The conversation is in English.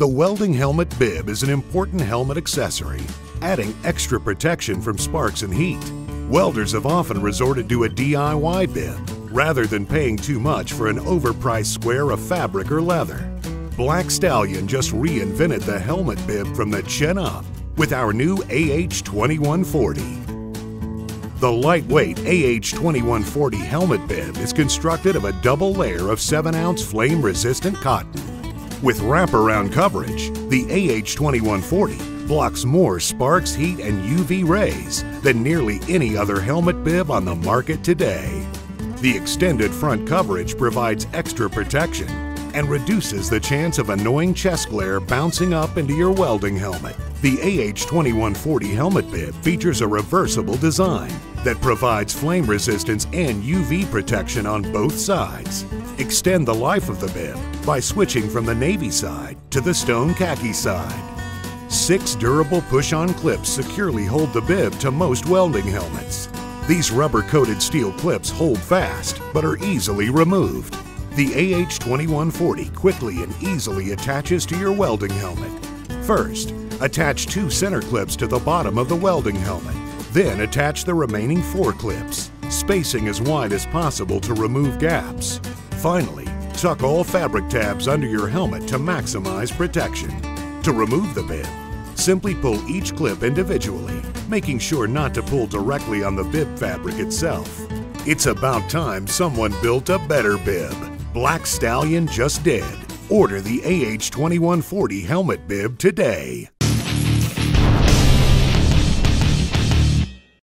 The welding helmet bib is an important helmet accessory, adding extra protection from sparks and heat. Welders have often resorted to a DIY bib, rather than paying too much for an overpriced square of fabric or leather. Black Stallion just reinvented the helmet bib from the chin up with our new AH2140. The lightweight AH2140 helmet bib is constructed of a double layer of 7-ounce flame-resistant cotton. With wraparound coverage, the AH2140 blocks more sparks, heat, and UV rays than nearly any other helmet bib on the market today. The extended front coverage provides extra protection and reduces the chance of annoying chest glare bouncing up into your welding helmet. The AH2140 helmet bib features a reversible design that provides flame resistance and UV protection on both sides. Extend the life of the bib by switching from the navy side to the stone khaki side. 6 durable push-on clips securely hold the bib to most welding helmets. These rubber-coated steel clips hold fast but are easily removed. The AH2140 quickly and easily attaches to your welding helmet. First, attach 2 center clips to the bottom of the welding helmet. Then attach the remaining 4 clips, spacing as wide as possible to remove gaps. Finally, tuck all fabric tabs under your helmet to maximize protection. To remove the bib, simply pull each clip individually, making sure not to pull directly on the bib fabric itself. It's about time someone built a better bib. Black Stallion just did. Order the AH2140 helmet bib today.